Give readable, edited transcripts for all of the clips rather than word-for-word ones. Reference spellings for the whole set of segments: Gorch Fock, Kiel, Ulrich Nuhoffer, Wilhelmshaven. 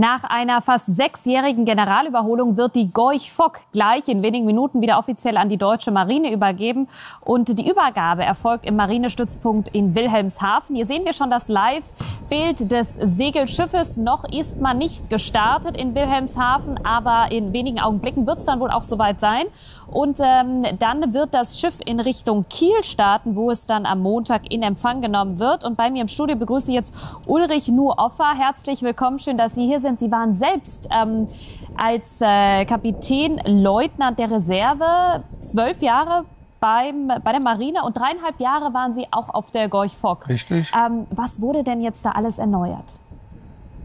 Nach einer fast sechsjährigen Generalüberholung wird die Gorch Fock gleich in wenigen Minuten wieder offiziell an die deutsche Marine übergeben. Und die Übergabe erfolgt im Marinestützpunkt in Wilhelmshaven. Hier sehen wir schon das Live-Bild des Segelschiffes. Noch ist man nicht gestartet in Wilhelmshaven, aber in wenigen Augenblicken wird es dann wohl auch soweit sein. Und dann wird das Schiff in Richtung Kiel starten, wo es dann am Montag in Empfang genommen wird. Und bei mir im Studio begrüße ich jetzt Ulrich Nuhoffer. Herzlich willkommen, schön, dass Sie hier sind. Sie waren selbst als Kapitän, Leutnant der Reserve 12 Jahre bei der Marine und 3,5 Jahre waren Sie auch auf der Gorch Fock. Richtig. Was wurde denn jetzt da alles erneuert?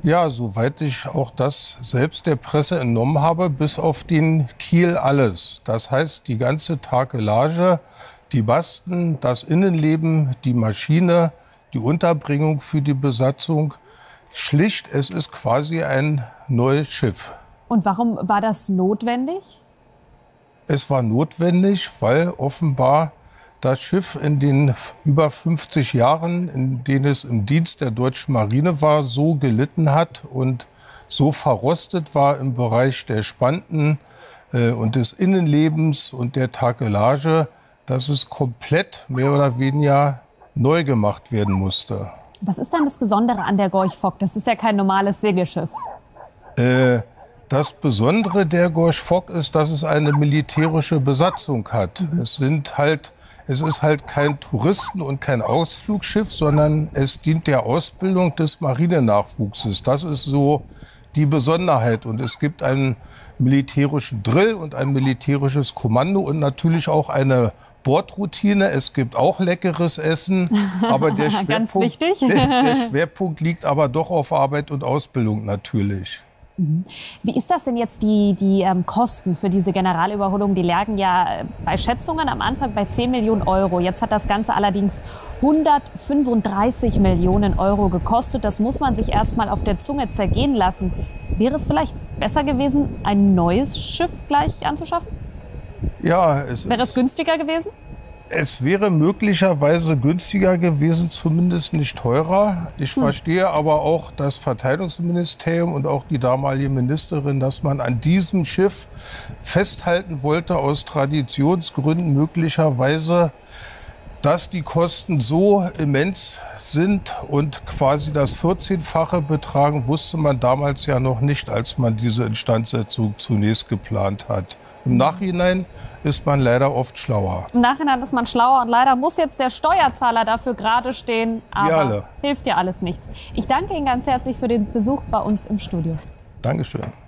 Ja, soweit ich auch das selbst der Presse entnommen habe, bis auf den Kiel alles. Das heißt, die ganze Takelage, die Basten, das Innenleben, die Maschine, die Unterbringung für die Besatzung. Schlicht, es ist quasi ein neues Schiff. Und warum war das notwendig? Es war notwendig, weil offenbar das Schiff in den über 50 Jahren, in denen es im Dienst der deutschen Marine war, so gelitten hat und so verrostet war im Bereich der Spanten und des Innenlebens und der Takelage, dass es komplett mehr oder weniger neu gemacht werden musste. Was ist denn das Besondere an der Gorch Fock? Das ist ja kein normales Segelschiff. Das Besondere der Gorch Fock ist, dass es eine militärische Besatzung hat. Es ist halt kein Touristen- und kein Ausflugsschiff, sondern es dient der Ausbildung des Marinenachwuchses. Das ist so die Besonderheit. Und es gibt einen militärischen Drill und ein militärisches Kommando und natürlich auch eine Bordroutine, es gibt auch leckeres Essen, aber der Schwerpunkt, der Schwerpunkt liegt aber doch auf Arbeit und Ausbildung natürlich. Wie ist das denn jetzt, die Kosten für diese Generalüberholung? Die lagen ja bei Schätzungen am Anfang bei 10 Millionen Euro. Jetzt hat das Ganze allerdings 135 Millionen Euro gekostet. Das muss man sich erstmal auf der Zunge zergehen lassen. Wäre es vielleicht besser gewesen, ein neues Schiff gleich anzuschaffen? Ja, wäre es günstiger gewesen? Es wäre möglicherweise günstiger gewesen, zumindest nicht teurer. Ich verstehe aber auch das Verteidigungsministerium und auch die damalige Ministerin, dass man an diesem Schiff festhalten wollte, aus Traditionsgründen möglicherweise, dass die Kosten so immens sind und quasi das 14-fache betragen, wusste man damals ja noch nicht, als man diese Instandsetzung zunächst geplant hat. Im Nachhinein ist man leider oft schlauer. Im Nachhinein ist man schlauer und leider muss jetzt der Steuerzahler dafür gerade stehen. Aber hilft ja alles nichts. Ich danke Ihnen ganz herzlich für den Besuch bei uns im Studio. Dankeschön.